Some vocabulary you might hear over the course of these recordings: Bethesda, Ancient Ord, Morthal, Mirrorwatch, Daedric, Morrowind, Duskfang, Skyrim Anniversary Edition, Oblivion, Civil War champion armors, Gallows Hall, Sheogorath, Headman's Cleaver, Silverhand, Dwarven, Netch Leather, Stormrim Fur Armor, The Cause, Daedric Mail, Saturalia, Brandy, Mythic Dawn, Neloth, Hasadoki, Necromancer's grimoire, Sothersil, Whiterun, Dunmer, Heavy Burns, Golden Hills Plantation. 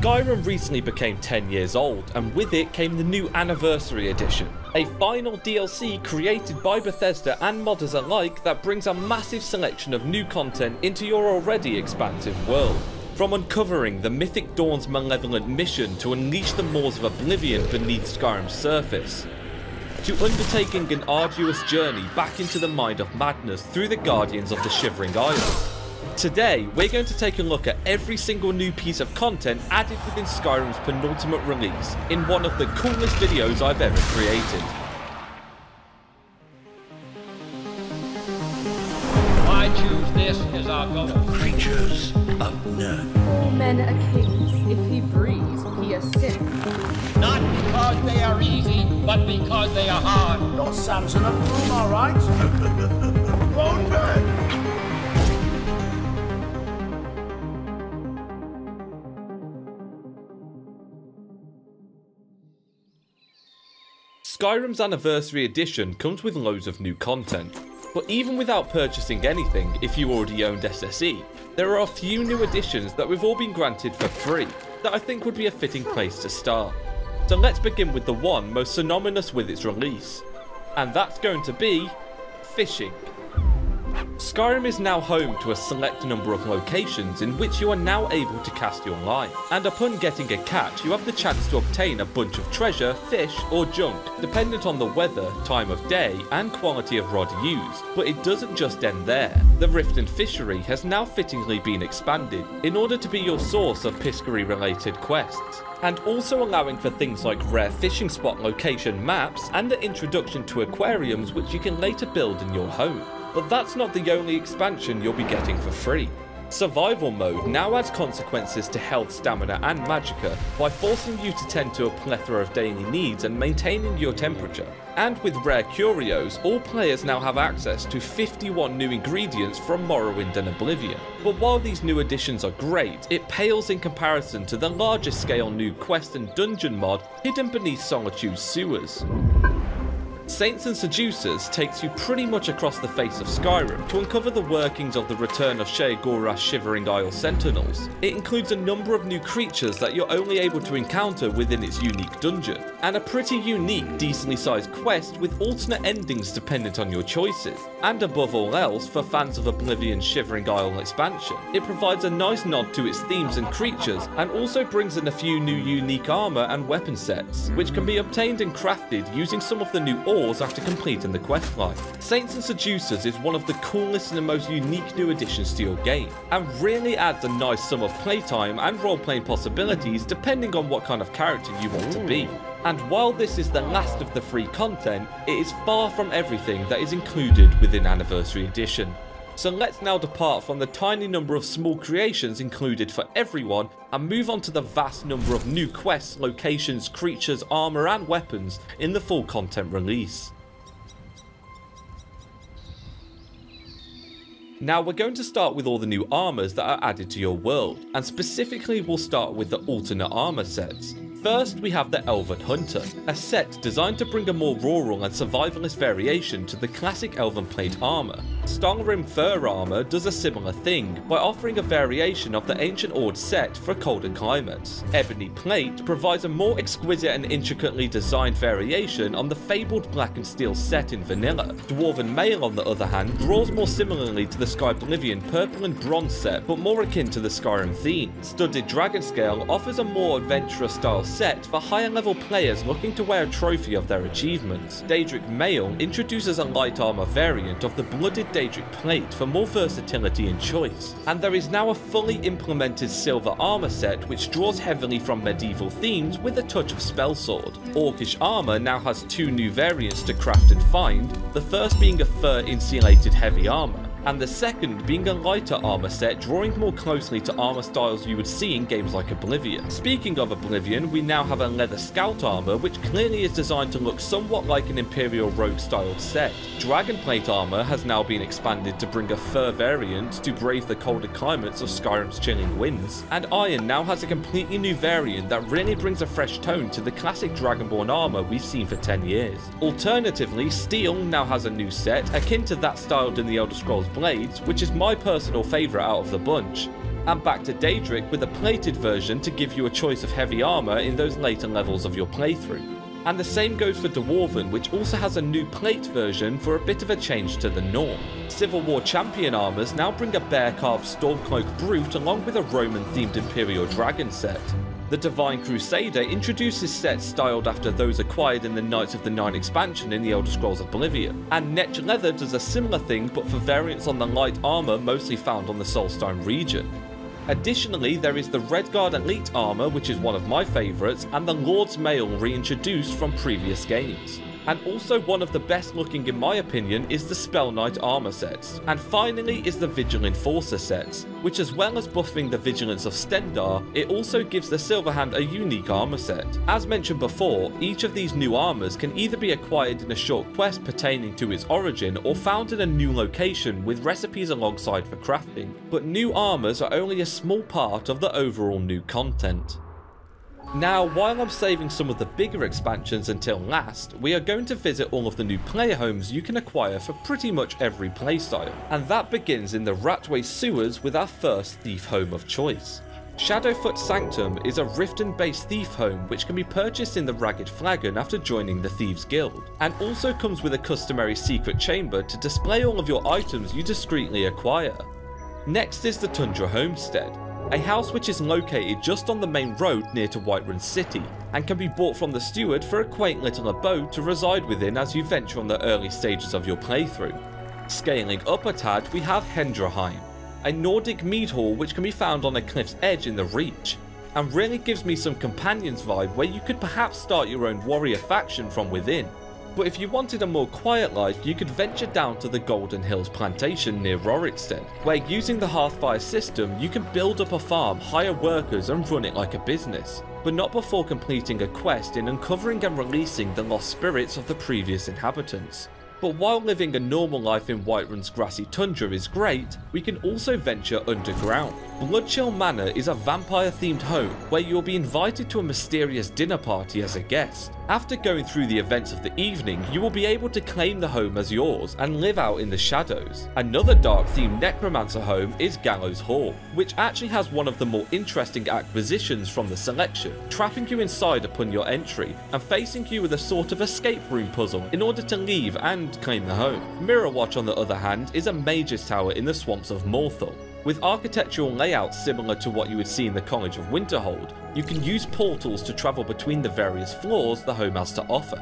Skyrim recently became 10 years old, and with it came the new Anniversary Edition, a final DLC created by Bethesda and modders alike that brings a massive selection of new content into your already expansive world. From uncovering the Mythic Dawn's malevolent mission to unleash the maws of Oblivion beneath Skyrim's surface, to undertaking an arduous journey back into the Mind of Madness through the Guardians of the Shivering Isles. Today, we're going to take a look at every single new piece of content added within Skyrim's penultimate release in one of the coolest videos I've ever created. I choose this as our god. Creatures of Nerd. Men are kings. If he breathes, he is sick. Not because they are easy, but because they are hard. You're Samson of Bruma, right? Bonebeck! Skyrim's Anniversary Edition comes with loads of new content, but even without purchasing anything if you already owned SSE, there are a few new additions that we've all been granted for free that I think would be a fitting place to start. So let's begin with the one most synonymous with its release, and that's going to be fishing. Skyrim is now home to a select number of locations in which you are now able to cast your line, and upon getting a catch you have the chance to obtain a bunch of treasure, fish or junk, dependent on the weather, time of day and quality of rod used, but it doesn't just end there. The Rift and Fishery has now fittingly been expanded in order to be your source of piscary related quests, and also allowing for things like rare fishing spot location maps and the introduction to aquariums which you can later build in your home. But that's not the only expansion you'll be getting for free. Survival mode now adds consequences to health, stamina and magicka by forcing you to tend to a plethora of daily needs and maintaining your temperature. And with rare curios, all players now have access to 51 new ingredients from Morrowind and Oblivion. But while these new additions are great, it pales in comparison to the larger scale new quest and dungeon mod hidden beneath Solitude's sewers. Saints and Seducers takes you pretty much across the face of Skyrim to uncover the workings of the return of Sheogorath's Shivering Isle Sentinels. It includes a number of new creatures that you're only able to encounter within its unique dungeon, and a pretty unique, decently sized quest with alternate endings dependent on your choices. And above all else, for fans of Oblivion's Shivering Isle expansion, it provides a nice nod to its themes and creatures, and also brings in a few new unique armour and weapon sets, which can be obtained and crafted using some of the new ores after completing the questline. Saints and Seducers is one of the coolest and the most unique new additions to your game, and really adds a nice sum of playtime and role-playing possibilities depending on what kind of character you want to be. And while this is the last of the free content, it is far from everything that is included within Anniversary Edition. So let's now depart from the tiny number of small creations included for everyone and move on to the vast number of new quests, locations, creatures, armour and weapons in the full content release. Now we're going to start with all the new armours that are added to your world, and specifically we'll start with the alternate armour sets. First, we have the Elven Hunter, a set designed to bring a more rural and survivalist variation to the classic Elven Plate armor. Stormrim Fur Armor does a similar thing by offering a variation of the Ancient Ord set for colder climates. Ebony Plate provides a more exquisite and intricately designed variation on the fabled Black and Steel set in vanilla. Dwarven Mail, on the other hand, draws more similarly to the Sky Oblivion Purple and Bronze set, but more akin to the Skyrim theme. Studded Dragon Scale offers a more adventurous style set for higher level players looking to wear a trophy of their achievements. Daedric Mail introduces a light armor variant of the blooded Daedric Plate for more versatility and choice, and there is now a fully implemented silver armor set which draws heavily from medieval themes with a touch of spell sword. Orcish armor now has two new variants to craft and find, the first being a fur insulated heavy armor, and the second being a lighter armour set drawing more closely to armour styles you would see in games like Oblivion. Speaking of Oblivion, we now have a leather scout armour which clearly is designed to look somewhat like an Imperial Rogue styled set. Dragonplate armour has now been expanded to bring a fur variant to brave the colder climates of Skyrim's chilling winds, and Iron now has a completely new variant that really brings a fresh tone to the classic Dragonborn armour we've seen for 10 years. Alternatively, Steel now has a new set akin to that styled in the Elder Scrolls Blades, which is my personal favourite out of the bunch, and back to Daedric with a plated version to give you a choice of heavy armour in those later levels of your playthrough. And the same goes for Dwarven, which also has a new plate version for a bit of a change to the norm. Civil War champion armors now bring a bear-carved Stormcloak Brute along with a Roman-themed Imperial Dragon set. The Divine Crusader introduces sets styled after those acquired in the Knights of the Nine expansion in the Elder Scrolls Oblivion, and Netch Leather does a similar thing but for variants on the light armor mostly found on the Solstheim region. Additionally, there is the Redguard Elite armour, which is one of my favourites, and the Lord's Mail reintroduced from previous games. And also one of the best looking in my opinion is the Spell Knight armour sets. And finally is the Vigil Enforcer sets, which as well as buffing the vigilance of Stendar, it also gives the Silverhand a unique armour set. As mentioned before, each of these new armours can either be acquired in a short quest pertaining to its origin or found in a new location with recipes alongside for crafting, but new armours are only a small part of the overall new content. Now, while I'm saving some of the bigger expansions until last, we are going to visit all of the new player homes you can acquire for pretty much every playstyle, and that begins in the Ratway Sewers with our first thief home of choice. Shadowfoot Sanctum is a Riften-based thief home which can be purchased in the Ragged Flagon after joining the Thieves Guild, and also comes with a customary secret chamber to display all of your items you discreetly acquire. Next is the Tundra Homestead, a house which is located just on the main road near to Whiterun City, and can be bought from the steward for a quaint little abode to reside within as you venture on the early stages of your playthrough. Scaling up a tad, we have Hendraheim, a Nordic mead hall which can be found on a cliff's edge in the Reach, and really gives me some Companions vibe where you could perhaps start your own warrior faction from within. But if you wanted a more quiet life, you could venture down to the Golden Hills Plantation near Rorikstead, where using the Hearthfire system you can build up a farm, hire workers and run it like a business, but not before completing a quest in uncovering and releasing the lost spirits of the previous inhabitants. But while living a normal life in Whiterun's grassy tundra is great, we can also venture underground. Bloodchill Manor is a vampire-themed home where you'll be invited to a mysterious dinner party as a guest. After going through the events of the evening, you will be able to claim the home as yours and live out in the shadows. Another dark-themed necromancer home is Gallows Hall, which actually has one of the more interesting acquisitions from the selection, trapping you inside upon your entry and facing you with a sort of escape room puzzle in order to leave and claim the home. Mirrorwatch, on the other hand, is a mage's tower in the swamps of Morthal. With architectural layouts similar to what you would see in the College of Winterhold, you can use portals to travel between the various floors the home has to offer.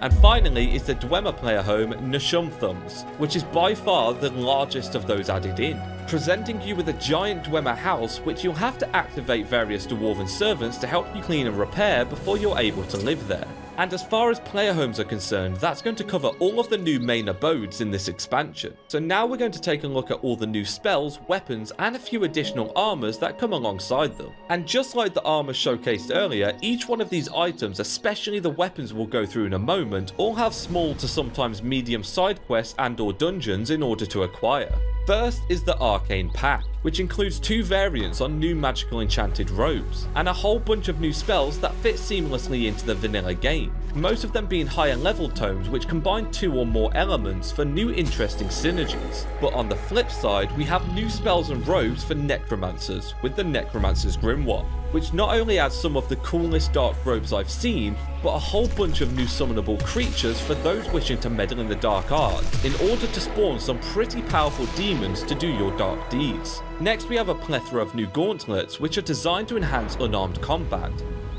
And finally is the Dwemer player home, Neshum Thumbs, which is by far the largest of those added in, presenting you with a giant Dwemer house which you'll have to activate various Dwarven servants to help you clean and repair before you're able to live there. And as far as player homes are concerned, that's going to cover all of the new main abodes in this expansion. So now we're going to take a look at all the new spells, weapons, and a few additional armors that come alongside them. And just like the armor showcased earlier, each one of these items, especially the weapons we'll go through in a moment, all have small to sometimes medium side quests and/or dungeons in order to acquire. First is the Arcane Pack, which includes two variants on new magical enchanted robes, and a whole bunch of new spells that fit seamlessly into the vanilla game, most of them being higher level tomes which combine two or more elements for new interesting synergies. But on the flip side, we have new spells and robes for necromancers with the Necromancer's Grimoire, which not only adds some of the coolest dark robes I've seen, but a whole bunch of new summonable creatures for those wishing to meddle in the dark arts in order to spawn some pretty powerful demons to do your dark deeds. Next, we have a plethora of new gauntlets which are designed to enhance unarmed combat.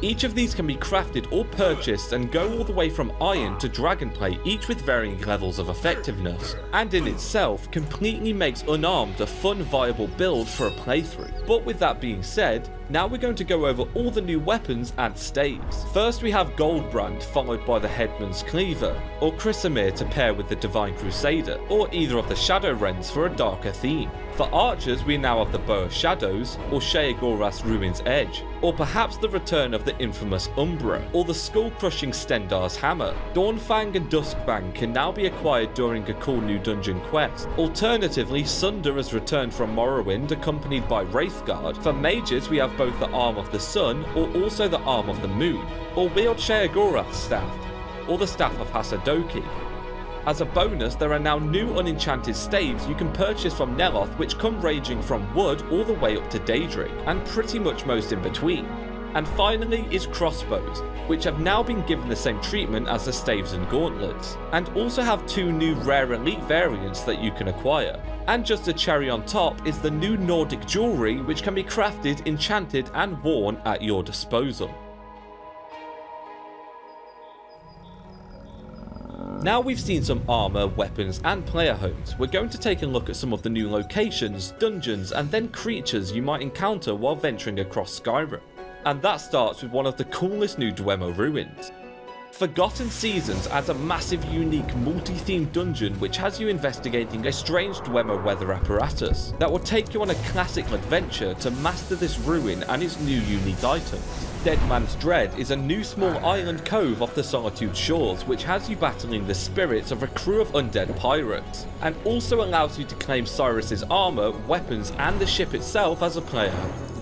Each of these can be crafted or purchased and go all the way from iron to dragonplate, each with varying levels of effectiveness, and in itself completely makes unarmed a fun viable build for a playthrough. But with that being said, now we're going to go over all the new weapons and staves. First we have Goldbrand, followed by the Headman's Cleaver, or Chrysomir to pair with the Divine Crusader, or either of the Shadowrends for a darker theme. For archers, we now have the Bow of Shadows, or Sheogorath's Ruin's Edge, or perhaps the return of the infamous Umbra, or the skull-crushing Stendar's Hammer. Dawnfang and Duskfang can now be acquired during a cool new dungeon quest. Alternatively, Sunder has returned from Morrowind accompanied by Wraithguard. For mages, we have both the Arm of the Sun, or also the Arm of the Moon, or wield Sheogorath's Staff, or the Staff of Hasadoki. As a bonus, there are now new unenchanted staves you can purchase from Neloth, which come ranging from wood all the way up to Daedric, and pretty much most in between. And finally is crossbows, which have now been given the same treatment as the staves and gauntlets, and also have two new rare elite variants that you can acquire. And just a cherry on top is the new Nordic jewellery, which can be crafted, enchanted and worn at your disposal. Now we've seen some armour, weapons and player homes, we're going to take a look at some of the new locations, dungeons and then creatures you might encounter while venturing across Skyrim. And that starts with one of the coolest new Dwemer ruins. Forgotten Seasons adds a massive, unique, multi-themed dungeon which has you investigating a strange Dwemer weather apparatus that will take you on a classic adventure to master this ruin and its new unique items. Dead Man's Dread is a new small island cove off the Solitude shores which has you battling the spirits of a crew of undead pirates, and also allows you to claim Cyrus's armour, weapons and the ship itself as a player.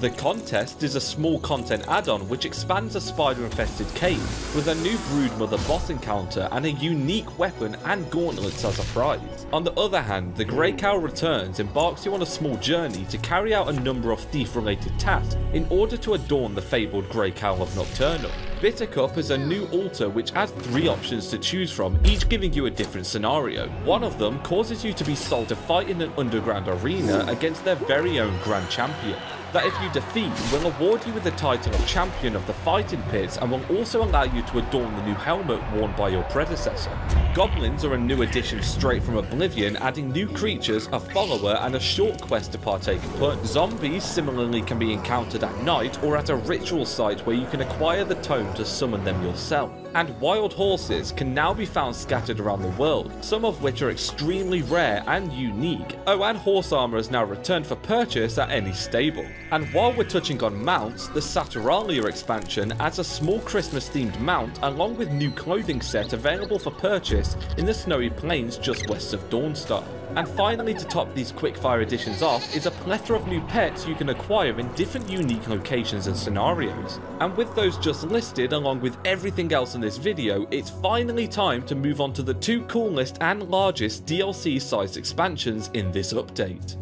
The Contest is a small content add-on which expands a spider-infested cave with a new Broodmother boss encounter and a unique weapon and gauntlets as a prize. On the other hand, the Grey Cow Returns embarks you on a small journey to carry out a number of thief-related tasks in order to adorn the fabled Grey Cow of Nocturnal. Bittercup is a new altar which adds 3 options to choose from, each giving you a different scenario. One of them causes you to be sold to fight in an underground arena against their very own Grand Champion, that if you defeat will award you with the title of Champion of the Fighting Pits and will also allow you to adorn the new helmet worn by your predecessor. Goblins are a new addition straight from Oblivion, adding new creatures, a follower and a short quest to partake in put. Zombies similarly can be encountered at night or at a ritual site where you can acquire the tome to summon them yourself. And wild horses can now be found scattered around the world, some of which are extremely rare and unique. Oh, and horse armor is now returned for purchase at any stable. And while we're touching on mounts, the Saturalia expansion adds a small Christmas themed mount along with new clothing set available for purchase in the snowy plains just west of Dawnstar. And finally, to top these quickfire editions off is a plethora of new pets you can acquire in different unique locations and scenarios. And with those just listed along with everything else in this video, it's finally time to move on to the 2 coolest and largest DLC sized expansions in this update.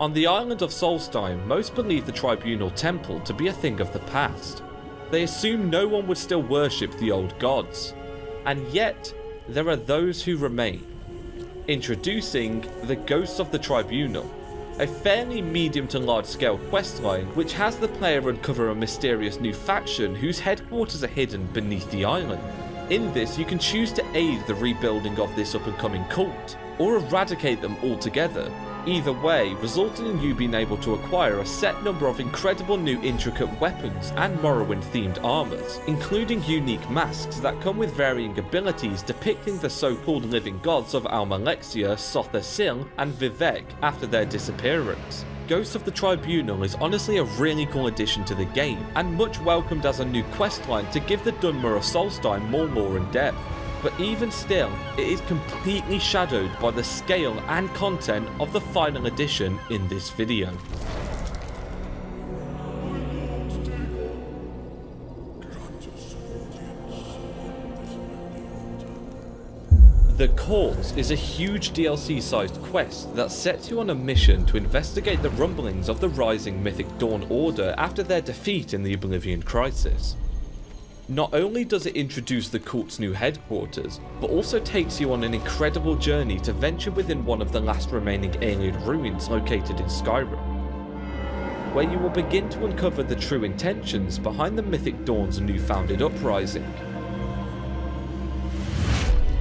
On the island of Solstheim, most believe the Tribunal Temple to be a thing of the past. They assume no one would still worship the old gods, and yet there are those who remain. Introducing the Ghosts of the Tribunal, a fairly medium to large scale questline which has the player uncover a mysterious new faction whose headquarters are hidden beneath the island. In this, you can choose to aid the rebuilding of this up and coming cult, or eradicate them altogether. Either way, resulting in you being able to acquire a set number of incredible new intricate weapons and Morrowind themed armours, including unique masks that come with varying abilities depicting the so-called living gods of Almalexia, Sothersil and Vivek after their disappearance. Ghosts of the Tribunal is honestly a really cool addition to the game, and much welcomed as a new questline to give the Dunmer of Solstheim more lore and depth. But even still, it is completely shadowed by the scale and content of the final edition in this video. The Cause is a huge DLC-sized quest that sets you on a mission to investigate the rumblings of the rising Mythic Dawn Order after their defeat in the Oblivion Crisis. Not only does it introduce the cult's new headquarters, but also takes you on an incredible journey to venture within one of the last remaining alien ruins located in Skyrim, where you will begin to uncover the true intentions behind the Mythic Dawn's newfounded uprising.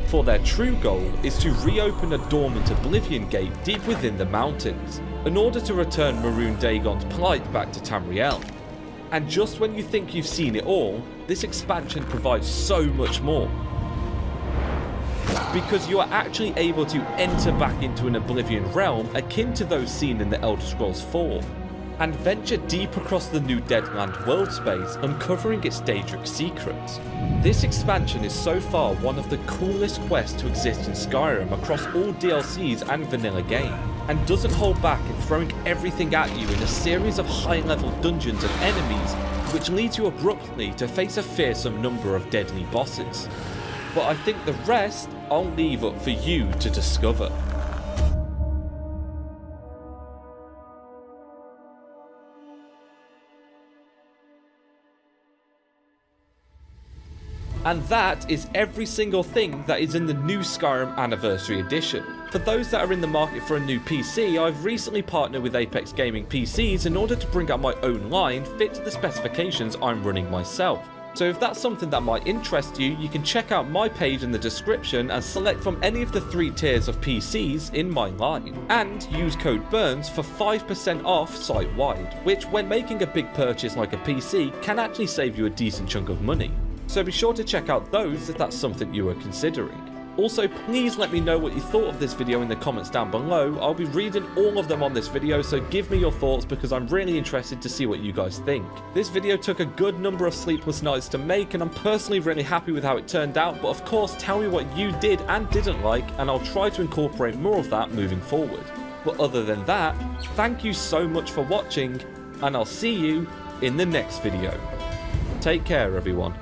For their true goal is to reopen a dormant Oblivion Gate deep within the mountains, in order to return Maroon Dagon's plight back to Tamriel. And just when you think you've seen it all, this expansion provides so much more, because you are actually able to enter back into an Oblivion realm akin to those seen in the Elder Scrolls IV, and venture deep across the new Deadland world space, uncovering its Daedric secrets. This expansion is so far one of the coolest quests to exist in Skyrim across all DLCs and vanilla games, and doesn't hold back in throwing everything at you in a series of high-level dungeons and enemies, which leads you abruptly to face a fearsome number of deadly bosses. But I think the rest I'll leave up for you to discover. And that is every single thing that is in the new Skyrim Anniversary Edition. For those that are in the market for a new PC, I've recently partnered with Apex Gaming PCs in order to bring out my own line fit to the specifications I'm running myself. So if that's something that might interest you, you can check out my page in the description and select from any of the 3 tiers of PCs in my line. And use code BURNS for 5% off site-wide, which when making a big purchase like a PC can actually save you a decent chunk of money. So be sure to check out those if that's something you are considering. Also, please let me know what you thought of this video in the comments down below. I'll be reading all of them on this video, so give me your thoughts because I'm really interested to see what you guys think. This video took a good number of sleepless nights to make and I'm personally really happy with how it turned out, but of course tell me what you did and didn't like and I'll try to incorporate more of that moving forward. But other than that, thank you so much for watching and I'll see you in the next video. Take care everyone.